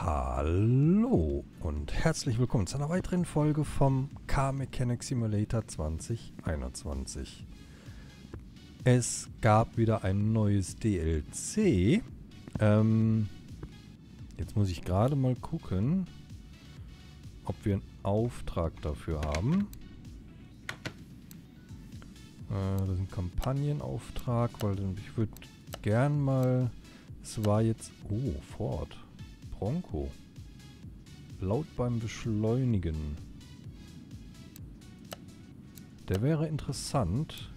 Hallo und herzlich willkommen zu einer weiteren Folge vom Car Mechanic Simulator 2021. Es gab wieder ein neues DLC. Jetzt muss ich gerade mal gucken, ob wir einen Auftrag dafür haben. Das ist ein Kampagnenauftrag, weil ich würde gern mal... Es war jetzt... Oh, Ford Bronco. Laut beim Beschleunigen. Der wäre interessant.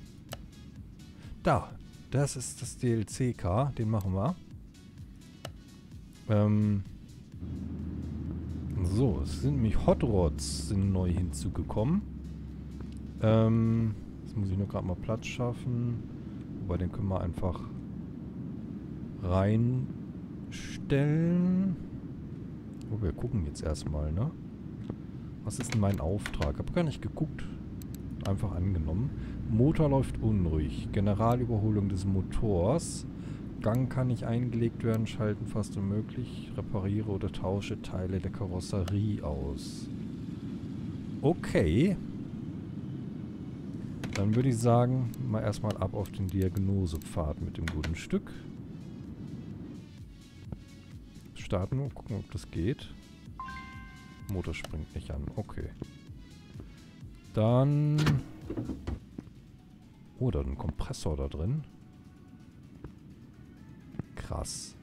Da! Das ist das DLC-Car. Den machen wir. So, es sind nämlich Hot Rods sind neu hinzugekommen. Jetzt muss ich nur gerade mal Platz schaffen. Wobei, den können wir einfach reinstellen. Oh, wir gucken jetzt erstmal, ne? Was ist denn mein Auftrag? Hab gar nicht geguckt. Einfach angenommen. Motor läuft unruhig. Generalüberholung des Motors. Gang kann nicht eingelegt werden. Schalten fast unmöglich. Repariere oder tausche Teile der Karosserie aus. Okay. Dann würde ich sagen, mal erstmal ab auf den Diagnosepfad mit dem guten Stück. Starten und gucken, ob das geht. Motor springt nicht an. Okay. Dann... Oh, da ist ein Kompressor da drin. Krass.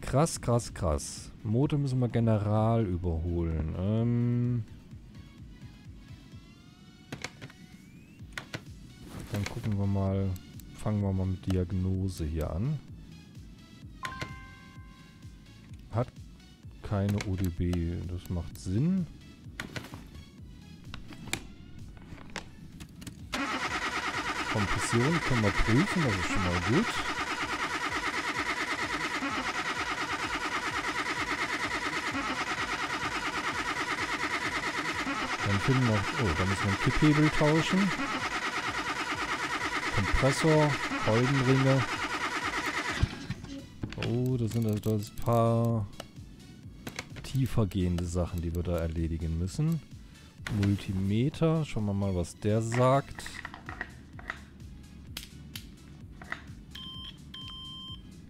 Krass, krass, krass. Motor müssen wir general überholen. Dann gucken wir mal... Fangen wir mal mit Diagnose hier an. Hat keine ODB. Das macht Sinn. Kompression können wir prüfen. Das ist schon mal gut. Dann finden wir... Oh, da müssen wir einen Kipphebel tauschen. Kompressor, Kolbenringe. Oh, das sind also ein paar tiefergehende Sachen, die wir da erledigen müssen. Multimeter, schauen wir mal, was der sagt.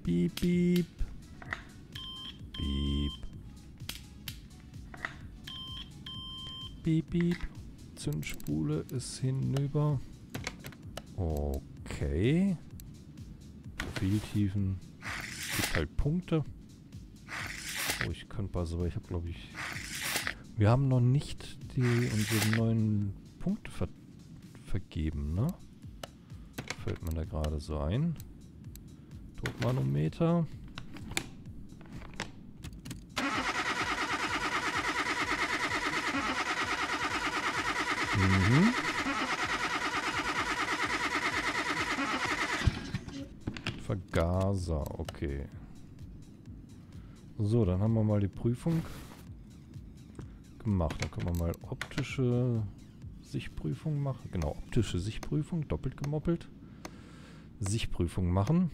Piep, piep. Piep. Piep, piep. Zündspule ist hinüber. Okay. Profiltiefen. Punkte. Oh, ich könnte mal so, ich habe glaube ich... Wir haben noch nicht unsere neuen Punkte vergeben, ne? Fällt mir da gerade so ein. Druckmanometer. Mhm. Vergaser, okay. So, dann haben wir mal die Prüfung gemacht. Dann können wir mal optische Sichtprüfung machen. Genau, optische Sichtprüfung, doppelt gemoppelt. Sichtprüfung machen.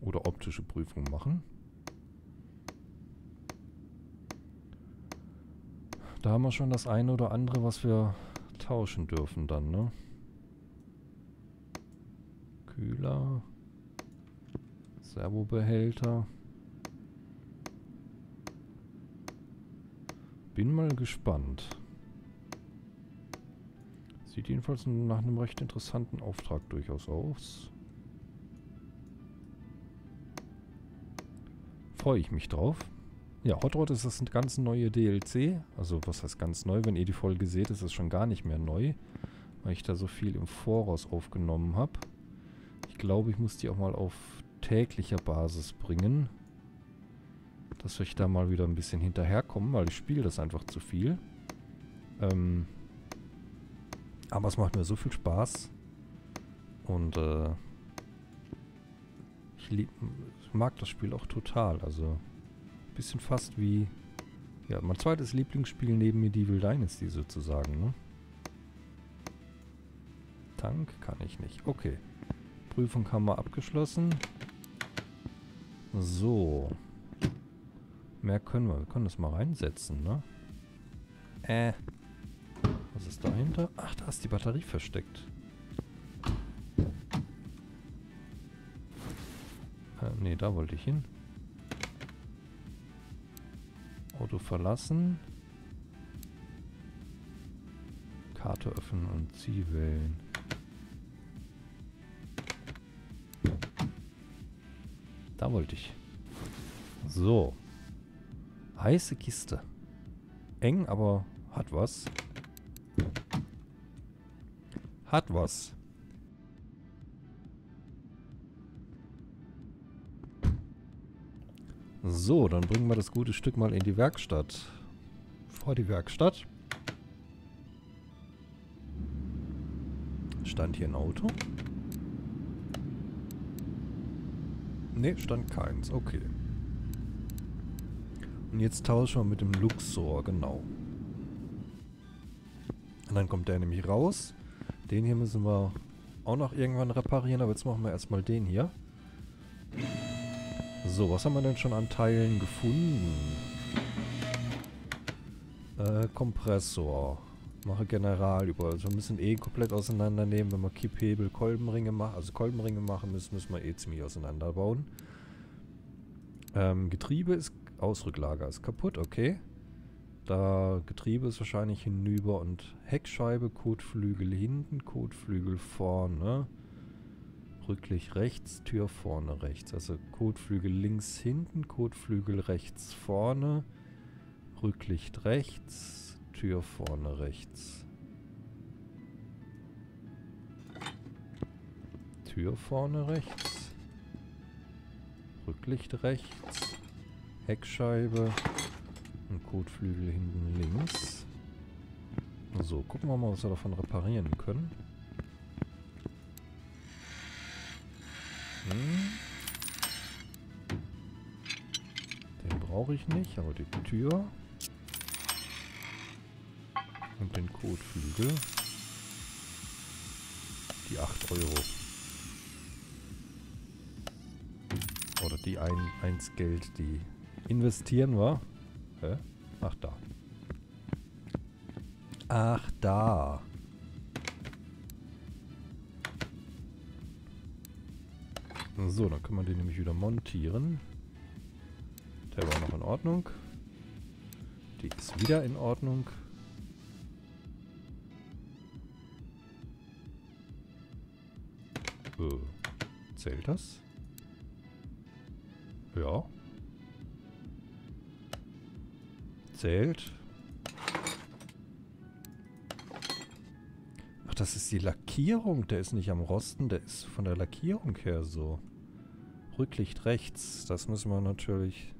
Oder optische Prüfung machen. Da haben wir schon das eine oder andere, was wir tauschen dürfen dann, ne? Kühler. Servobehälter. Bin mal gespannt. Sieht jedenfalls nach einem recht interessanten Auftrag durchaus aus. Freue ich mich drauf. Ja, Hot Rod ist das ein ganz neue DLC. Also was heißt ganz neu? Wenn ihr die Folge seht, ist das schon gar nicht mehr neu. Weil ich da so viel im Voraus aufgenommen habe. Ich glaube, ich muss die auch mal auf täglicher Basis bringen. Dass wir da mal wieder ein bisschen hinterherkommen, weil ich spiele das einfach zu viel. Aber es macht mir so viel Spaß. Und ich mag das Spiel auch total. Also ein bisschen fast wie... Ja, mein zweites Lieblingsspiel neben Medieval Dynasty sozusagen, ne? Tank kann ich nicht. Okay. Prüfung haben wir abgeschlossen. So. Mehr können wir. Wir können das mal reinsetzen, ne? Was ist dahinter? Ach, da ist die Batterie versteckt. Ne, da wollte ich hin. Auto verlassen. Karte öffnen und Ziel wählen. Da wollte ich. So. Heiße Kiste. Eng, aber hat was. Hat was. So, dann bringen wir das gute Stück mal in die Werkstatt. Vor die Werkstatt. Stand hier ein Auto? Ne, stand keins. Okay. Und jetzt tauschen wir mit dem Luxor, genau. Und dann kommt der nämlich raus. Den hier müssen wir auch noch irgendwann reparieren, aber jetzt machen wir erstmal den hier. So, was haben wir denn schon an Teilen gefunden? Kompressor. Mache General über. Also wir müssen eh komplett auseinandernehmen. Wenn wir Kipphebel, Kolbenringe machen, also Kolbenringe machen müssen wir eh ziemlich auseinanderbauen. Getriebe ist... Ausrücklager ist kaputt, okay. Da Getriebe ist wahrscheinlich hinüber und Heckscheibe, Kotflügel hinten, Kotflügel vorne. Rücklich rechts, Tür vorne rechts. Also Kotflügel links hinten, Kotflügel rechts vorne. Rücklicht rechts, Tür vorne rechts. Tür vorne rechts. Rücklicht rechts. Heckscheibe und Kotflügel hinten links. So, gucken wir mal, was wir davon reparieren können. Den brauche ich nicht, aber die Tür. Und den Kotflügel. Die 8 Euro. Oder die 1 Geld, die... Investieren wir. Hä? Ach, da. Ach, da. So, dann können wir den nämlich wieder montieren. Der war noch in Ordnung. Die ist wieder in Ordnung. Zählt das? Ja. Zählt. Ach, das ist die Lackierung. Der ist nicht am Rosten, der ist von der Lackierung her so. Rücklicht rechts. Das müssen wir natürlich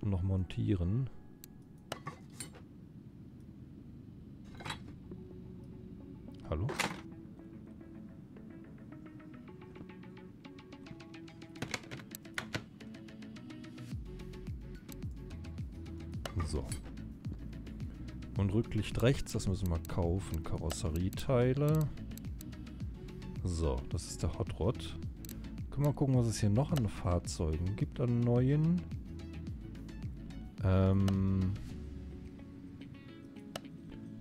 noch montieren. Hallo? So. Und Rücklicht rechts, das müssen wir kaufen. Karosserieteile. So, das ist der Hot Rod. Können wir mal gucken, was es hier noch an Fahrzeugen gibt, an neuen.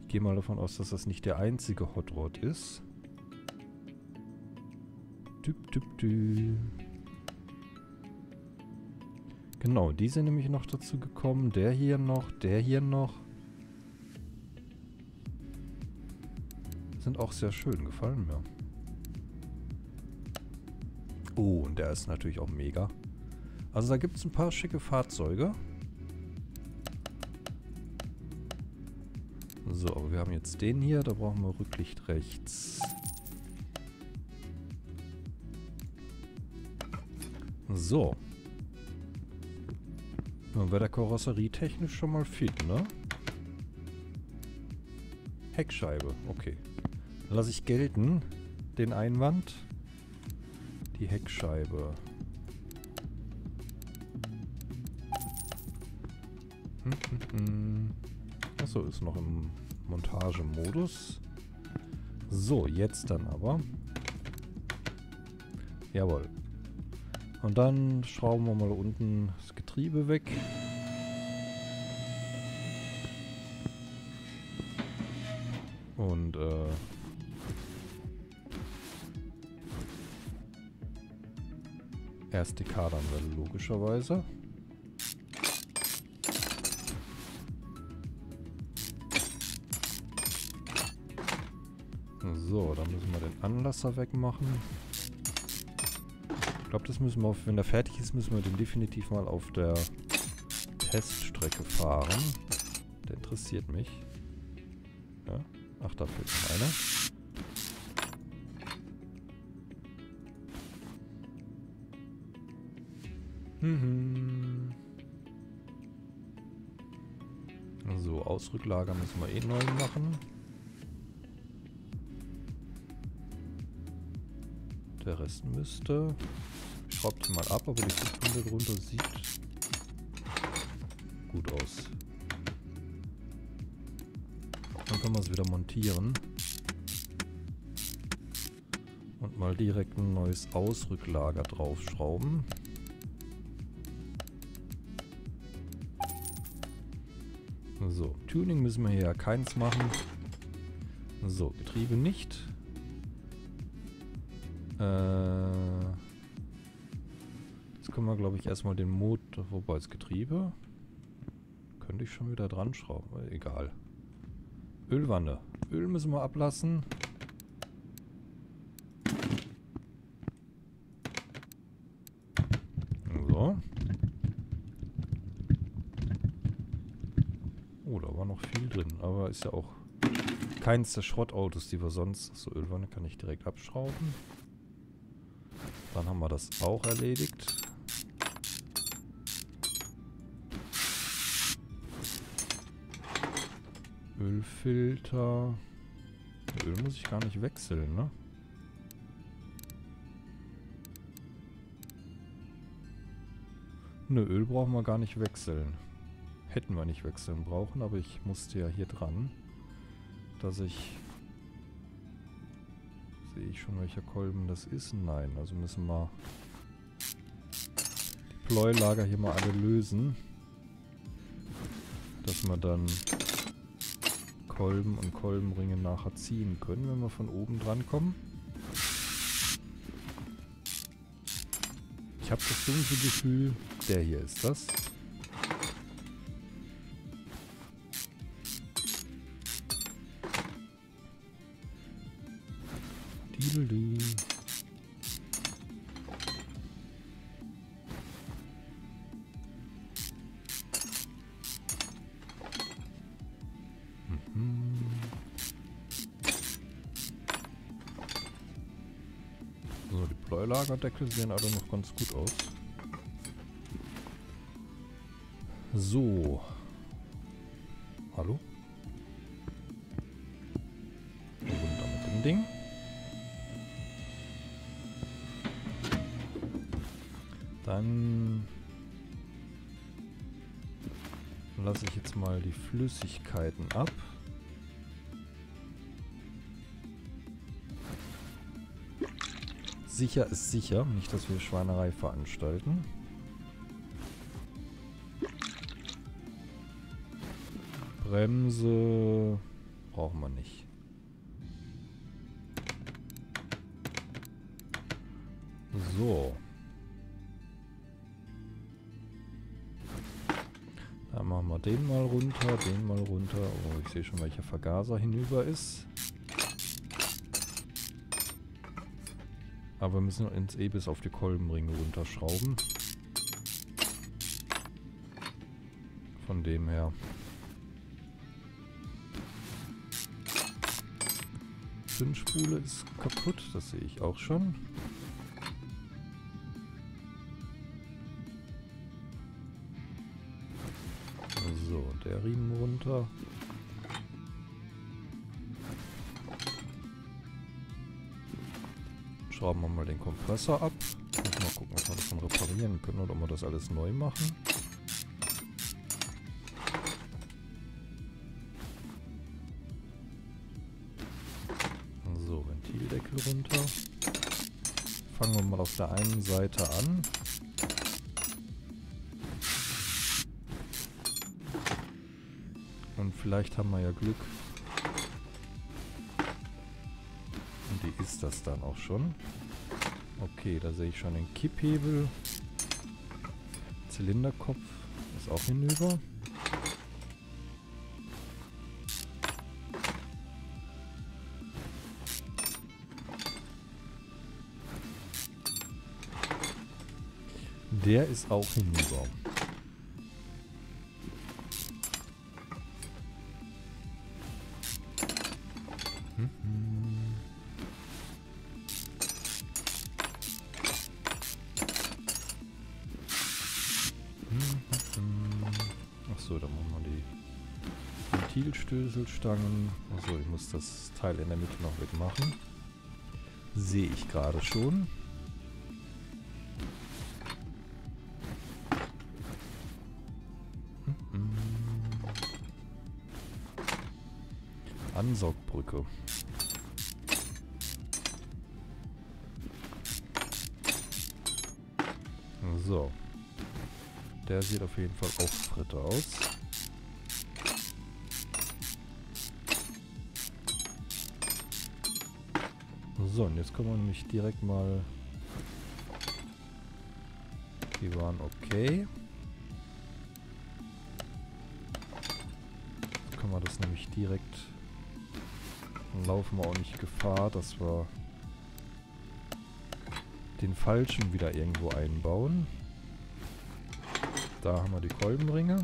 Ich gehe mal davon aus, dass das nicht der einzige Hot Rod ist. Genau, die sind nämlich noch dazu gekommen. Der hier noch, der hier noch. Sind auch sehr schön, gefallen mir. Oh, und der ist natürlich auch mega. Also da gibt es ein paar schicke Fahrzeuge. So, aber wir haben jetzt den hier. Da brauchen wir Rücklicht rechts. So. Dann wäre der Karosserie technisch schon mal fit, ne? Heckscheibe, okay. Dann lasse ich gelten, den Einwand. Die Heckscheibe. Achso, ist noch im Montagemodus. So, jetzt dann aber. Jawohl. Und dann schrauben wir mal da unten das Getriebe weg. Und erst die Kardanwelle logischerweise. So, dann müssen wir den Anlasser wegmachen. Ich glaube, das müssen wir, wenn der fertig ist, müssen wir den definitiv mal auf der Teststrecke fahren. Der interessiert mich. Ja. Ach, da fehlt noch einer. So, Ausrücklager müssen wir eh neu machen. Der Rest müsste... Ich schraube die mal ab, aber die Kupplung darunter sieht gut aus. Dann können wir es wieder montieren. Und mal direkt ein neues Ausrücklager draufschrauben. So, Tuning müssen wir hier ja keins machen. So, Getriebe nicht. Jetzt können wir, glaube ich, erstmal den Motor, wobei das Getriebe könnte ich schon wieder dran schrauben, egal. Ölwanne. Öl müssen wir ablassen. So. Oh, da war noch viel drin, aber ist ja auch keins der Schrottautos, die wir sonst... So, Ölwanne kann ich direkt abschrauben. Dann haben wir das auch erledigt. Ölfilter. Öl muss ich gar nicht wechseln, ne? Ne, Öl brauchen wir gar nicht wechseln. Hätten wir nicht wechseln brauchen, aber ich musste ja hier dran, dass ich... Sehe ich schon, welcher Kolben das ist? Nein, also müssen wir die Pleuelager hier mal alle lösen. Dass wir dann Kolben und Kolbenringe nachher ziehen können, wenn wir von oben dran kommen. Ich habe das dunkle Gefühl, der hier ist das. So, die Pleulagerdeckel sehen alle noch ganz gut aus. So. Hallo? Runter mit dem Ding. Dann lasse ich jetzt mal die Flüssigkeiten ab. Sicher ist sicher, nicht, dass wir Schweinerei veranstalten. Bremse brauchen wir nicht. So. Dann machen wir den mal runter. Oh, ich sehe schon, welcher Vergaser hinüber ist. Aber wir müssen uns eh bis auf die Kolbenringe runterschrauben. Von dem her. Zündspule ist kaputt, das sehe ich auch schon. So, der Riemen runter. Schrauben wir mal den Kompressor ab. Mal gucken, ob wir das dann reparieren können oder ob wir das alles neu machen. So, Ventildeckel runter. fangen wir mal auf der einen Seite an. Und vielleicht haben wir ja Glück. Und die ist das dann auch schon. Okay, da sehe ich schon den Kipphebel. Zylinderkopf ist auch hinüber. Der ist auch hinüber. Achso, da machen wir die Ventilstößelstangen. Achso, ich muss das Teil in der Mitte noch wegmachen. Sehe ich gerade schon. Ansaugbrücke. So. Der sieht auf jeden Fall auch fritte aus. So, und jetzt können wir nämlich direkt mal... Die waren okay. Jetzt können wir das nämlich direkt... Dann laufen wir auch nicht Gefahr, dass wir den falschen wieder irgendwo einbauen. Da haben wir die Kolbenringe.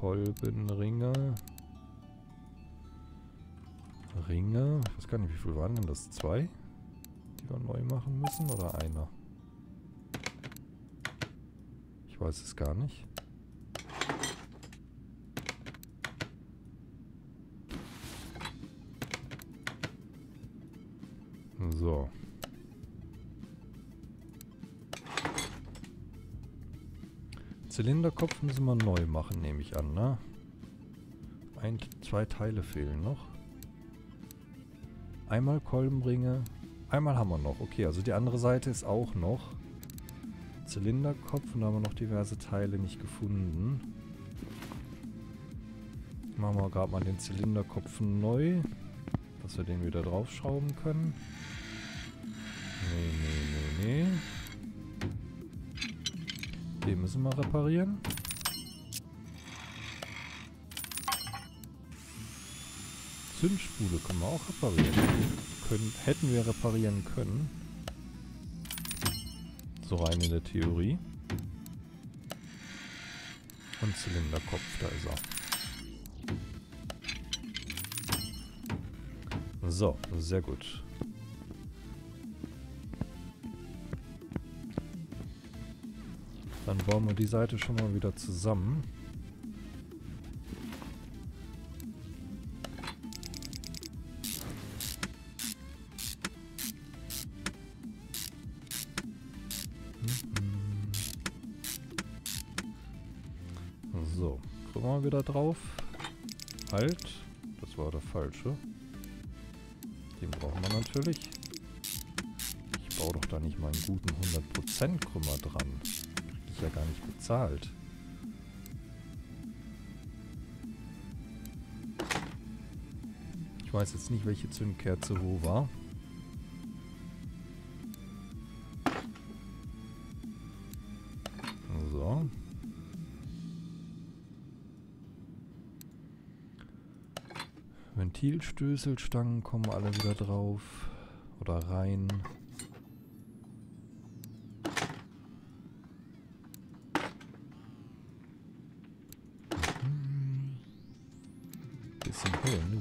Ringe. Ich weiß gar nicht, wie viel waren denn das? 2? Die wir neu machen müssen oder einer? Ich weiß es gar nicht. So. Zylinderkopf müssen wir neu machen, nehme ich an, ne? 2 Teile fehlen noch. Einmal Kolbenringe. Einmal haben wir noch. Okay, also die andere Seite ist auch noch. Zylinderkopf, und da haben wir noch diverse Teile nicht gefunden. Machen wir gerade mal den Zylinderkopf neu, dass wir den wieder draufschrauben können. Nee. Den müssen wir reparieren. Zündspule können wir auch reparieren. Hätten wir reparieren können. So rein in der Theorie. Und Zylinderkopf, da ist er. So, sehr gut. Dann bauen wir die Seite schon mal wieder zusammen. So, gucken wir wieder drauf. Halt, das war der falsche. Den brauchen wir natürlich. Ich baue doch da nicht mal einen guten 100% Krümmer dran. Ja, gar nicht bezahlt. Ich weiß jetzt nicht, welche Zündkerze wo war. So. Ventilstößelstangen kommen alle wieder drauf oder rein.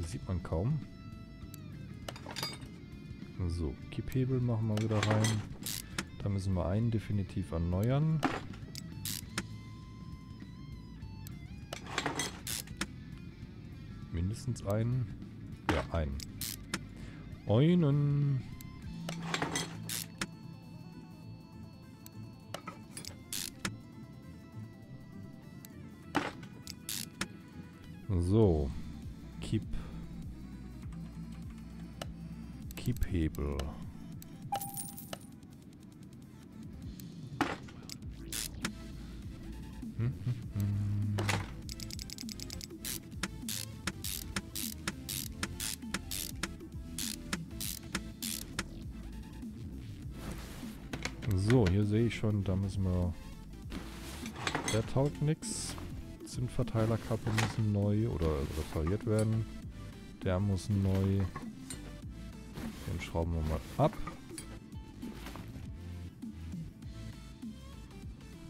Sieht man kaum. So, Kipphebel machen wir wieder rein. Da müssen wir einen definitiv erneuern. Mindestens einen. Ja, einen. So. Kipphebel. So, hier sehe ich schon, da müssen wir... Der taugt nix. Zündverteilerkappe müssen neu oder repariert werden. Der muss neu. Den schrauben wir mal ab.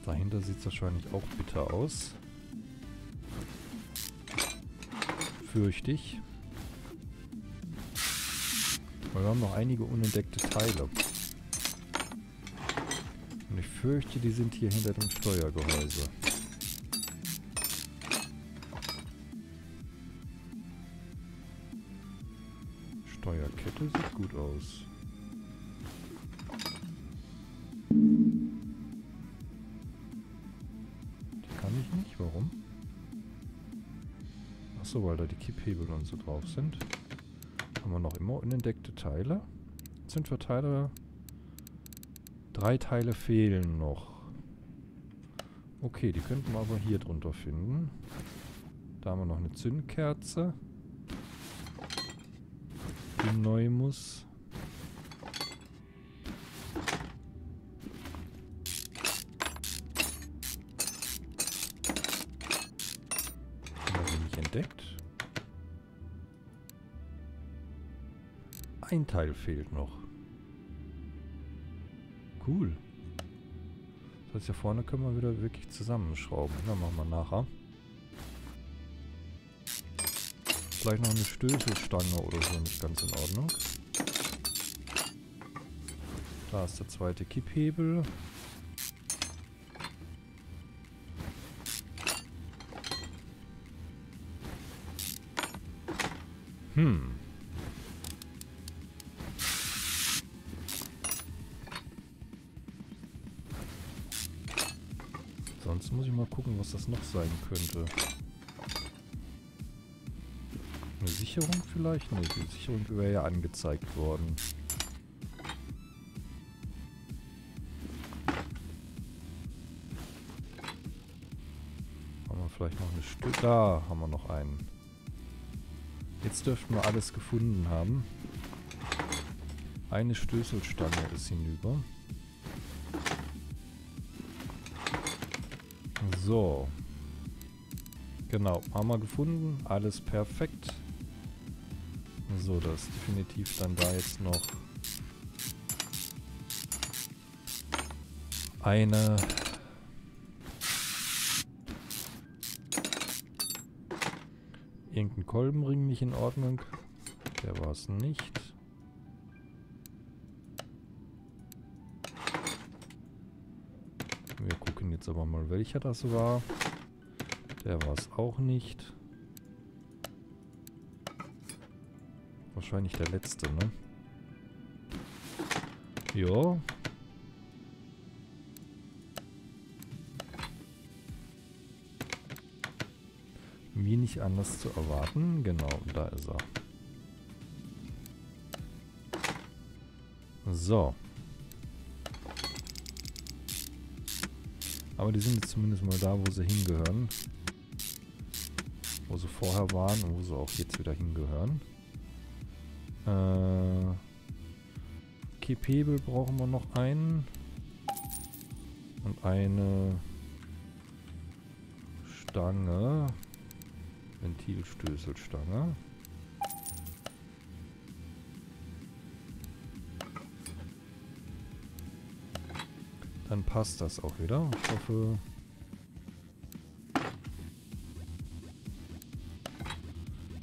Dahinter sieht es wahrscheinlich auch bitter aus. Fürchte ich. Aber wir haben noch einige unentdeckte Teile. Und ich fürchte, die sind hier hinter dem Steuergehäuse. Steuerkette sieht gut aus. Die kann ich nicht, warum? Achso, weil da die Kipphebel und so drauf sind. Haben wir noch immer unentdeckte Teile. Sind Verteiler. 3 Teile fehlen noch. Okay, die könnten wir aber hier drunter finden. Da haben wir noch eine Zündkerze, die neu muss. Haben wir nicht entdeckt. Ein Teil fehlt noch. Cool. Das heißt, hier vorne können wir wieder wirklich zusammenschrauben. Dann machen wir nachher. Vielleicht noch eine Stößelstange oder so, nicht ganz in Ordnung. Da ist der zweite Kipphebel. Sonst muss ich mal gucken, was das noch sein könnte. Eine Sicherung vielleicht? Ne, die Sicherung wäre ja angezeigt worden. Haben wir vielleicht noch eine Stück? Da haben wir noch einen. Jetzt dürften wir alles gefunden haben. Eine Stößelstange ist hinüber. So. Genau, haben wir gefunden. Alles perfekt. So, das ist definitiv dann da jetzt noch eine irgendein Kolbenring nicht in Ordnung. Der war es nicht. Wir gucken jetzt aber mal, welcher das war. Der war es auch nicht. Wahrscheinlich der letzte, ne? Jo. Wie nicht anders zu erwarten. Genau, da ist er. So. Aber die sind jetzt zumindest mal da, wo sie hingehören. Wo sie vorher waren und wo sie auch jetzt wieder hingehören. Kipphebel brauchen wir noch einen. Und eine Stange. Ventilstößelstange. Dann passt das auch wieder. Ich hoffe...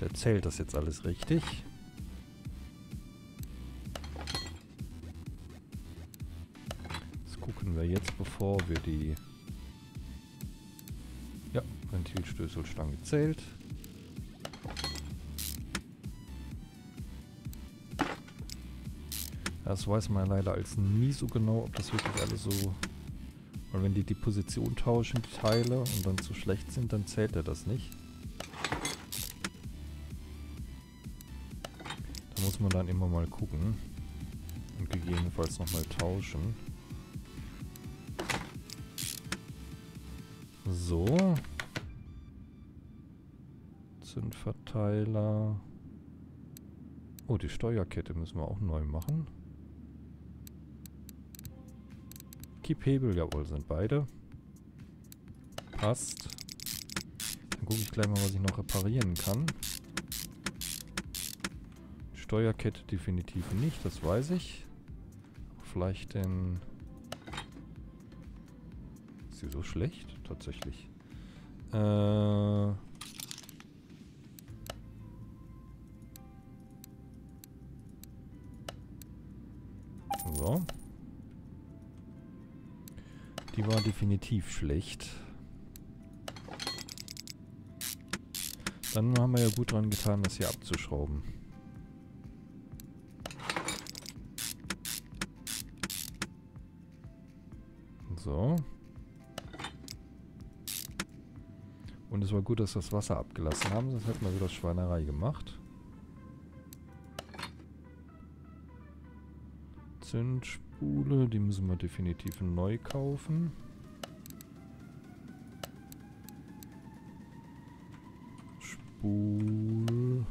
Der zählt das jetzt alles richtig. Das gucken wir jetzt, bevor wir die... Ja, Ventilstößelstange zählt. Das weiß man leider als nie so genau, ob das wirklich alles so... Weil wenn die Position tauschen, die Teile, und dann zu schlecht sind, dann zählt er das nicht. Da muss man dann immer mal gucken. Und gegebenenfalls nochmal tauschen. So. Zündverteiler. Oh, die Steuerkette müssen wir auch neu machen. Kipphebel, jawohl, sind beide. Passt. Dann gucke ich gleich mal, was ich noch reparieren kann. Steuerkette definitiv nicht, das weiß ich. Vielleicht den... Ist sie so schlecht? Tatsächlich. So. Die war definitiv schlecht. Dann haben wir ja gut dran getan, das hier abzuschrauben. So. Und es war gut, dass wir das Wasser abgelassen haben, sonst hätten wir wieder Schweinerei gemacht. Zündspule, die müssen wir definitiv neu kaufen. Spul.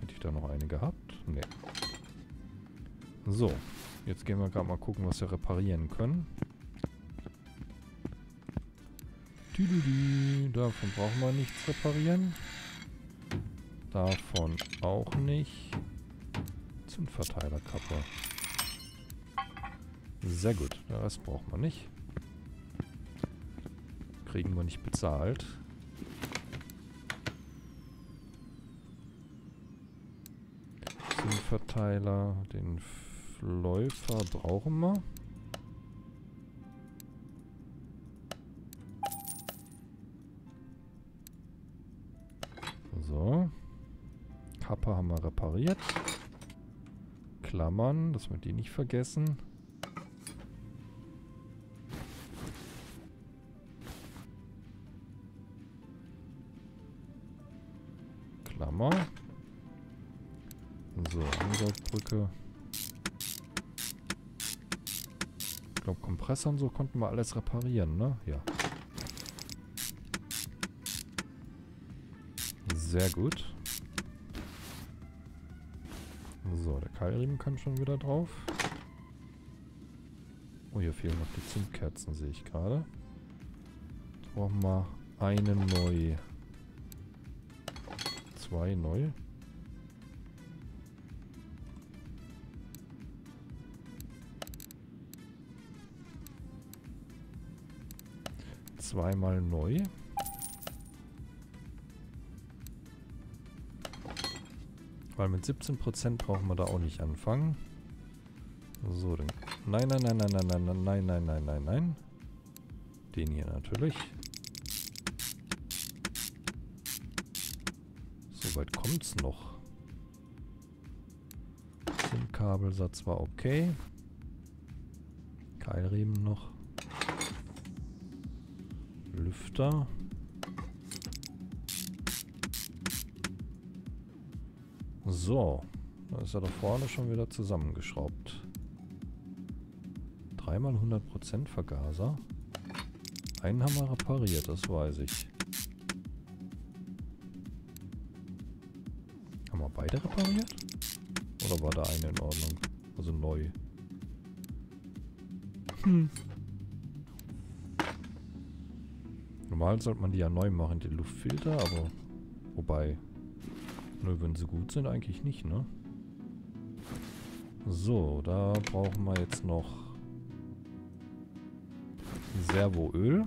Hätte ich da noch eine gehabt? Ne. So, jetzt gehen wir gerade mal gucken, was wir reparieren können. Davon brauchen wir nichts reparieren. Davon auch nicht. Zündverteilerkappe. Sehr gut. Der Rest braucht man nicht. Kriegen wir nicht bezahlt. Zündverteiler. Den Läufer brauchen wir. So. Kappe haben wir repariert. Klammern, dass wir die nicht vergessen. Klammer. So, Ansaugbrücke. Ich glaube, Kompressor und so konnten wir alles reparieren, ne? Ja. Sehr gut. So, der Keilriemen kann schon wieder drauf. Oh, hier fehlen noch die Zündkerzen, sehe ich gerade. Jetzt brauchen wir eine neue. Zwei neue. Zweimal neu. Weil mit 17% brauchen wir da auch nicht anfangen. So, den... Nein, nein, nein, nein, nein, nein, nein, nein, nein, nein, nein. Den hier natürlich. Soweit kommt's noch. Den Kabelsatz war okay. Keilriemen noch. Lüfter. So, dann ist er da vorne schon wieder zusammengeschraubt. 3 mal 100% Vergaser. Einen haben wir repariert, das weiß ich. Haben wir beide repariert? Oder war der eine in Ordnung? Also neu. Normal sollte man die ja neu machen, den Luftfilter, aber... Wobei... Nö, wenn sie gut sind, eigentlich nicht, ne? So, da brauchen wir jetzt noch Servoöl.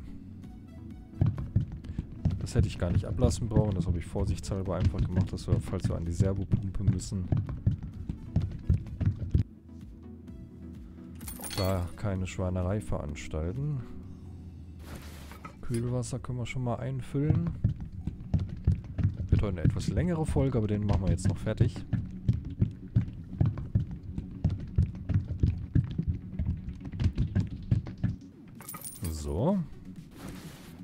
Das hätte ich gar nicht ablassen brauchen. Das habe ich vorsichtshalber einfach gemacht, dass wir, falls wir an die Servopumpe müssen, da keine Schweinerei veranstalten. Kühlwasser können wir schon mal einfüllen. Eine etwas längere Folge, aber den machen wir jetzt noch fertig. So.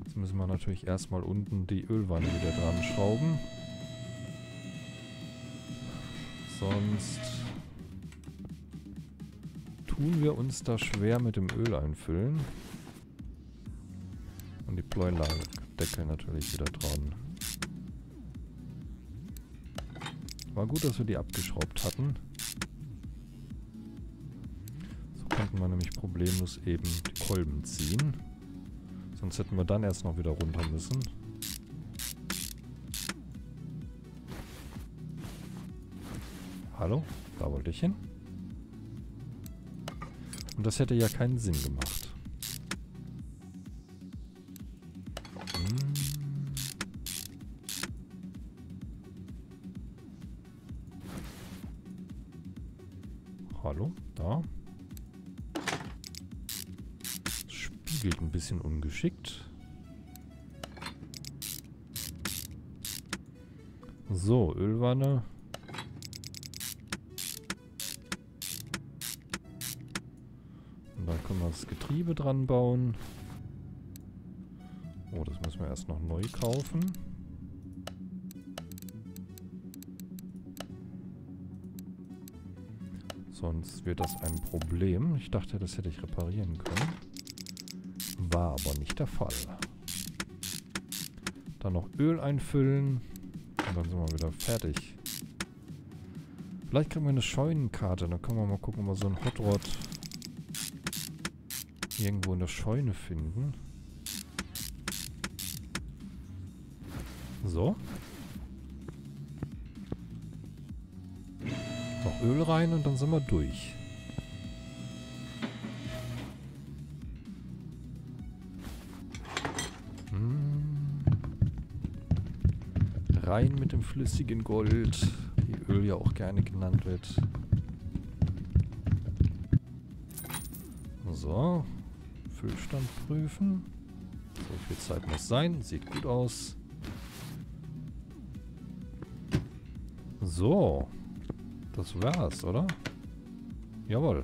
Jetzt müssen wir natürlich erstmal unten die Ölwanne wieder dran schrauben. Sonst tun wir uns da schwer mit dem Öl einfüllen. Und die Pleueldeckel natürlich wieder dran. War gut, dass wir die abgeschraubt hatten. So konnten wir nämlich problemlos eben die Kolben ziehen. Sonst hätten wir dann erst noch wieder runter müssen. Hallo? Da wollte ich hin. Und das hätte ja keinen Sinn gemacht. Hallo? Da. Das spiegelt ein bisschen ungeschickt. So, Ölwanne. Können wir das Getriebe dran bauen. Oh, das müssen wir erst noch neu kaufen. Sonst wird das ein Problem. Ich dachte, das hätte ich reparieren können. War aber nicht der Fall. Dann noch Öl einfüllen. Und dann sind wir wieder fertig. Vielleicht kriegen wir eine Scheunenkarte. Dann können wir mal gucken, ob wir so einen Hot Rod irgendwo in der Scheune finden. So. Noch Öl rein und dann sind wir durch. Rein mit dem flüssigen Gold, wie Öl ja auch gerne genannt wird. So. Füllstand prüfen. So viel Zeit muss sein. Sieht gut aus. So. Das war's, oder? Jawohl.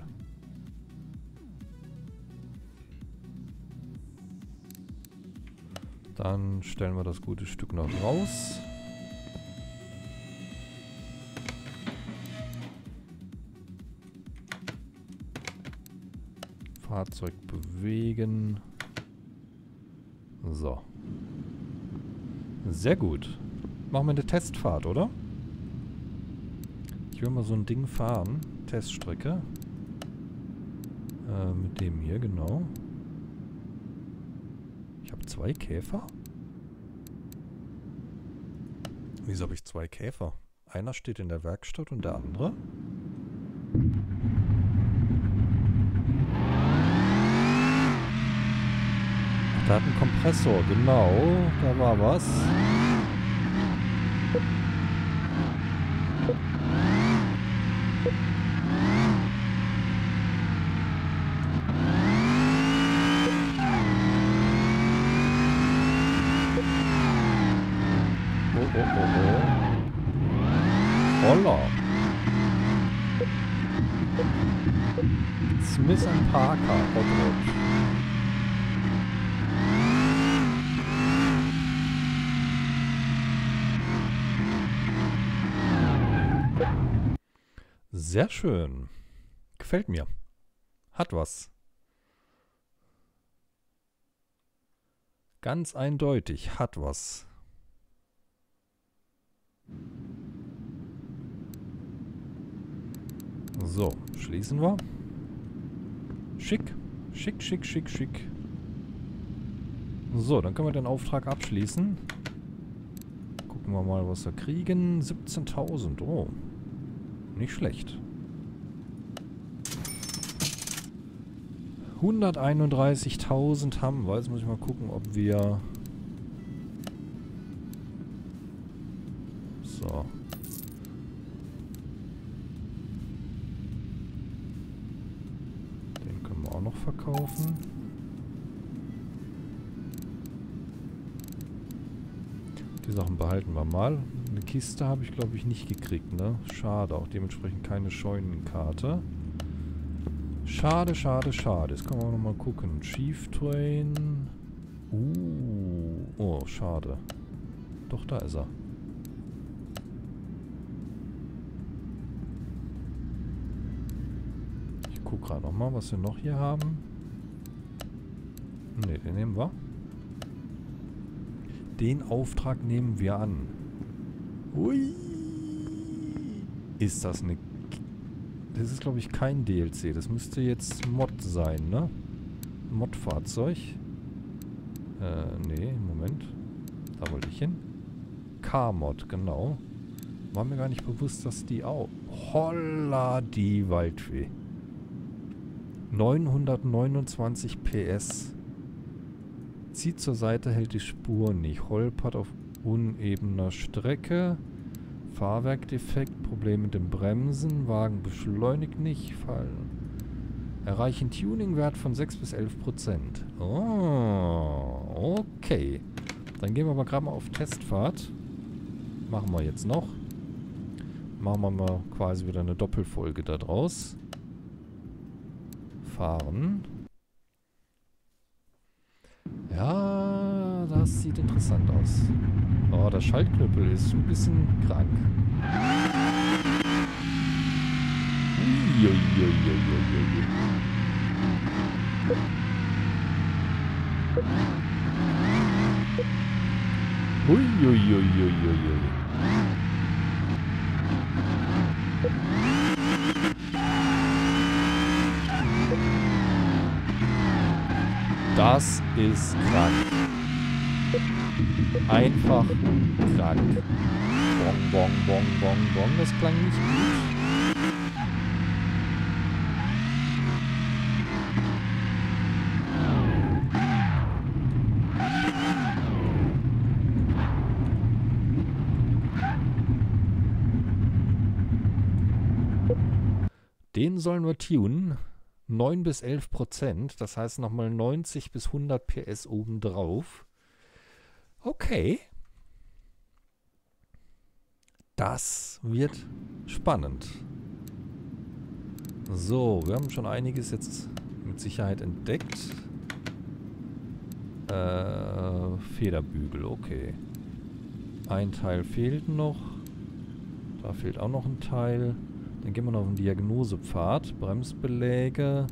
Dann stellen wir das gute Stück noch raus. Fahrzeug bewegen. So. Sehr gut. Machen wir eine Testfahrt, oder? Ich will mal so ein Ding fahren. Teststrecke. Mit dem hier, genau. Ich habe 2 Käfer? Wieso habe ich 2 Käfer? Einer steht in der Werkstatt und der andere... Da hat ein Kompressor, genau, da war was. Oh, oh, oh, oh. Holla. Smith & Parker, Hot Rod. Sehr schön. Gefällt mir. Hat was. Ganz eindeutig hat was. So, schließen wir. Schick. Schick, schick, schick, schick. So, dann können wir den Auftrag abschließen. Gucken wir mal, was wir kriegen. 17.000. Oh. Nicht schlecht. 131.000 haben wir. Jetzt muss ich mal gucken, ob wir... So. Den können wir auch noch verkaufen. Die Sachen behalten wir mal. Eine Kiste habe ich, glaube ich, nicht gekriegt, ne? Schade, auch dementsprechend keine Scheunenkarte. Schade, schade, schade. Jetzt können wir nochmal gucken. Chief Train. Oh, schade. Doch, da ist er. Ich gucke gerade noch mal, was wir noch hier haben. Ne, den nehmen wir. Den Auftrag nehmen wir an. Ui! Ist das eine... Das ist, glaube ich, kein DLC. Das müsste jetzt Mod sein, ne? Mod-Fahrzeug. Ne, Moment. Da wollte ich hin. Car-Mod, genau. War mir gar nicht bewusst, dass die auch... Holla, die Waldfee. 929 PS. Zieht zur Seite, hält die Spur nicht. Holpert auf unebener Strecke. Fahrwerkdefekt, Problem mit dem Bremsen, Wagen beschleunigt nicht, fallen. Erreichen Tuningwert von 6 bis 11%. Oh, okay. Dann gehen wir aber gerade mal auf Testfahrt. Machen wir jetzt noch. Machen wir mal quasi wieder eine Doppelfolge da draus. Fahren. Ja, das sieht interessant aus. Oh, der Schaltknüppel ist ein bisschen krank. Das ist krank. Einfach krank. Bong, bong, bong, bong, bong. Das klang nicht gut. Den sollen wir tunen. 9 bis 11%. Das heißt nochmal 90 bis 100 PS obendrauf. Okay. Das wird spannend. So, wir haben schon einiges jetzt mit Sicherheit entdeckt. Federbügel, okay. Ein Teil fehlt noch. Da fehlt auch noch ein Teil. Dann gehen wir noch auf den Diagnosepfad. Bremsbeläge.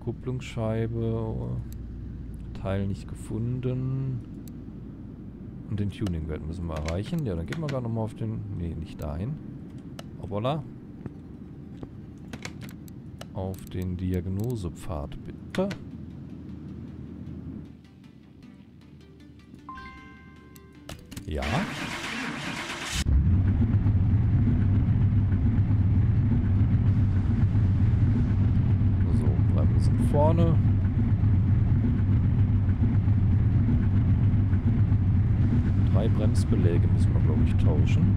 Kupplungsscheibe. Teil nicht gefunden. Und den Tuningwert müssen wir erreichen. Ja, dann gehen wir gar nochmal auf den... Ne, nicht dahin. Hoppala. Auf den Diagnosepfad, bitte. Ja. So, Bremsen vorne. Bremsbeläge müssen wir, glaube ich, tauschen.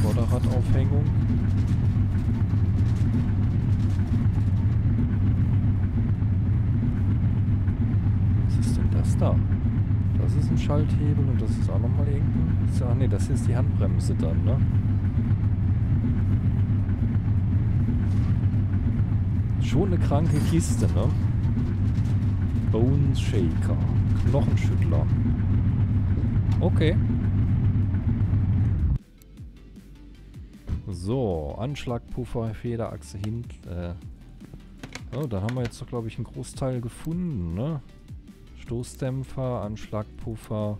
Vorderradaufhängung. Was ist denn das da? Das ist ein Schalthebel und das ist auch nochmal irgendein... Ach ne, das hier ist die Handbremse dann, ne? Schon eine kranke Kiste, ne? Bone Shaker. Knochenschüttler. Okay. So, Anschlagpuffer, Federachse hinten. Oh, da haben wir jetzt doch, glaube ich, einen Großteil gefunden, ne? Stoßdämpfer, Anschlagpuffer.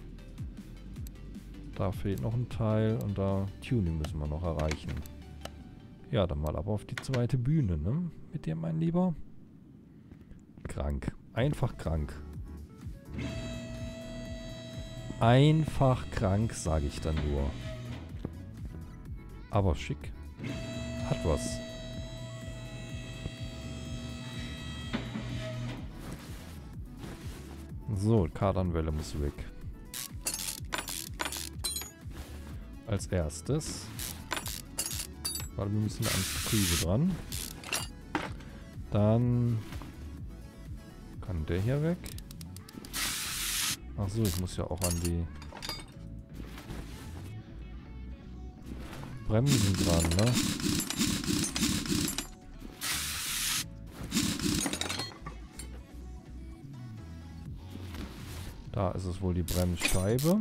Da fehlt noch ein Teil und da Tuning müssen wir noch erreichen. Ja, dann mal aber auf die zweite Bühne, ne? Mit dir, mein Lieber. Krank. Einfach krank. Einfach krank, sage ich dann nur. Aber schick. Hat was. So, Kardanwelle muss weg. Als erstes. Warte, wir müssen an Sprüge dran. Dann... Kann der hier weg? Ach so, ich muss ja auch an die Bremsen dran, ne? Da ist es wohl die Bremsscheibe.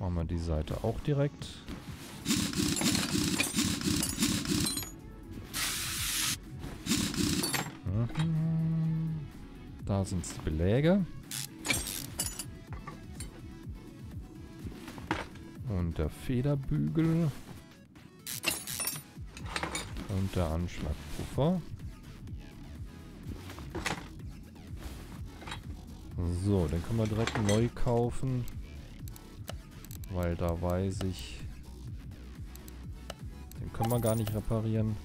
Machen wir die Seite auch direkt. Da sind die Beläge. Und der Federbügel. Und der Anschlagpuffer. So, den können wir direkt neu kaufen. Weil da weiß ich... Den können wir gar nicht reparieren.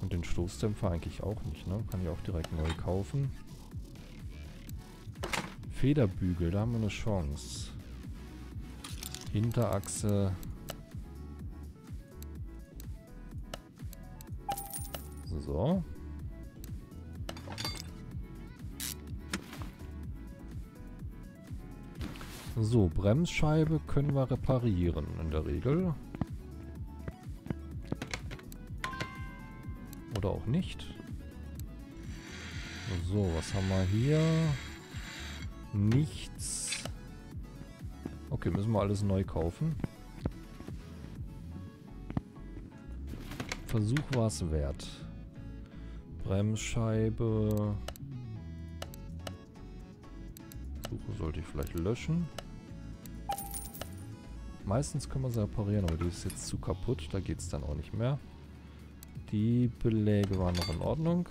Und den Stoßdämpfer eigentlich auch nicht, ne? Kann ich auch direkt neu kaufen. Federbügel, da haben wir eine Chance. Hinterachse. So. So, Bremsscheibe können wir reparieren in der Regel. Oder auch nicht. So, was haben wir hier? Nichts. Okay, müssen wir alles neu kaufen. Versuch war es wert. Bremsscheibe. Suche sollte ich vielleicht löschen. Meistens können wir sie reparieren, aber die ist jetzt zu kaputt. Da geht es dann auch nicht mehr. Die Beläge waren noch in Ordnung.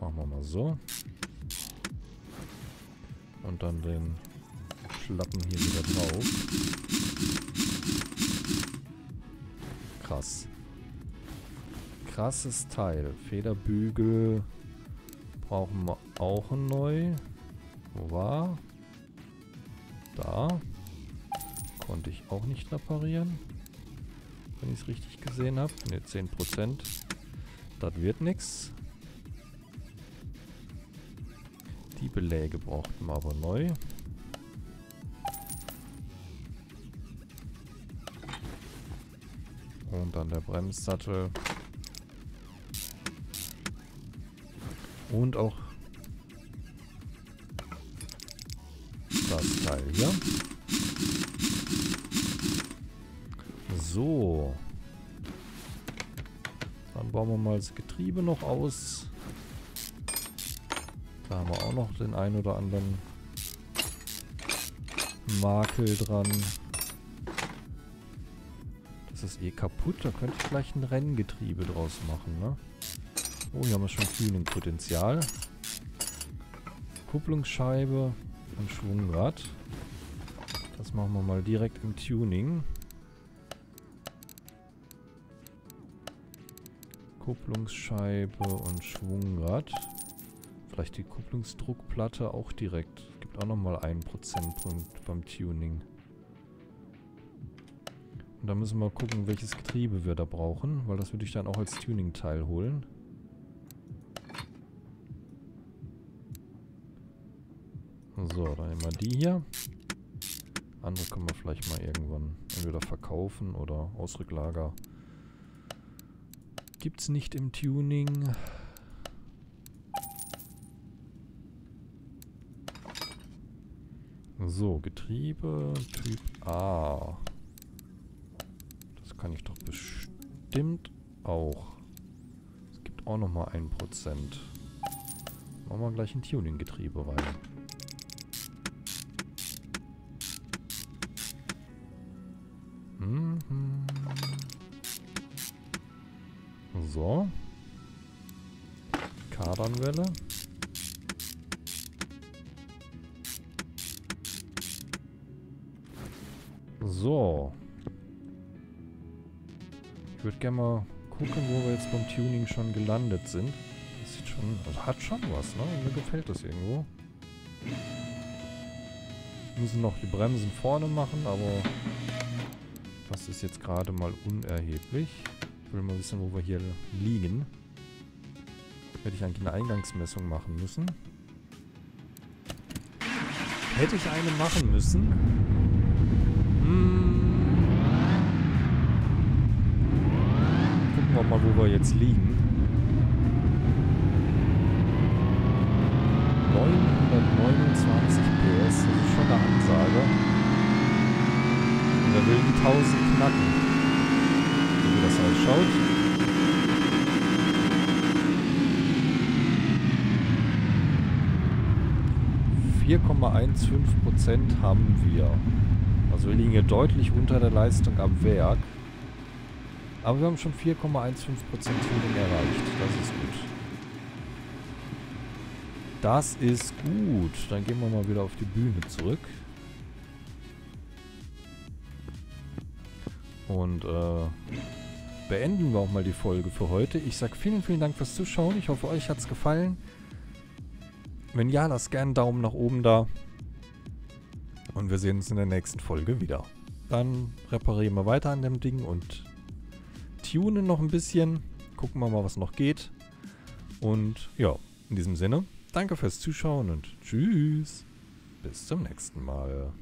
Machen wir mal so. Und dann den Schlappen hier wieder drauf. Krass. Krasses Teil. Federbügel brauchen wir auch neu. Wo war? Da. Konnte ich auch nicht reparieren. Wenn ich es richtig gesehen habe. Ne, 10%. Das wird nichts. Die Beläge brauchten wir aber neu. Und dann der Bremssattel. Und auch das Teil hier. So. Dann bauen wir mal das Getriebe noch aus. Da haben wir auch noch den ein oder anderen Makel dran. Das ist eh kaputt. Da könnte ich gleich ein Renngetriebe draus machen, ne? Oh, hier haben wir schon viel Potenzial. Kupplungsscheibe und Schwungrad. Das machen wir mal direkt im Tuning. Kupplungsscheibe und Schwungrad. Vielleicht die Kupplungsdruckplatte auch direkt. Gibt auch nochmal einen Prozentpunkt beim Tuning. Und da müssen wir gucken, welches Getriebe wir da brauchen, weil das würde ich dann auch als Tuning-Teil holen. So, dann nehmen wir die hier. Andere können wir vielleicht mal irgendwann entweder verkaufen oder Ausrücklager. Gibt's nicht im Tuning. So, Getriebe Typ A. Das kann ich doch bestimmt auch. Es gibt auch nochmal 1%. Machen wir gleich ein Tuning-Getriebe rein. So. Kardanwelle. So. Ich würde gerne mal gucken, wo wir jetzt beim Tuning schon gelandet sind. Das sieht schon, also hat schon was, ne? Mir gefällt das irgendwo. Wir müssen noch die Bremsen vorne machen, aber das ist jetzt gerade mal unerheblich. Ich will mal wissen, wo wir hier liegen. Hätte ich eigentlich eine Eingangsmessung machen müssen. Hätte ich eine machen müssen? Gucken wir mal, wo wir jetzt liegen. will die 1000 knacken. So wie das ausschaut. Halt 4,15% haben wir. Also wir liegen hier deutlich unter der Leistung am Werk. Aber wir haben schon 4,15% Tuning erreicht. Das ist gut. Das ist gut. Dann gehen wir mal wieder auf die Bühne zurück. Und beenden wir auch mal die Folge für heute. Ich sage vielen, vielen Dank fürs Zuschauen. Ich hoffe, euch hat es gefallen. Wenn ja, lasst gerne einen Daumen nach oben da. Und wir sehen uns in der nächsten Folge wieder. Dann reparieren wir weiter an dem Ding und tunen noch ein bisschen. Gucken wir mal, was noch geht. Und ja. In diesem Sinne, danke fürs Zuschauen und tschüss, bis zum nächsten Mal.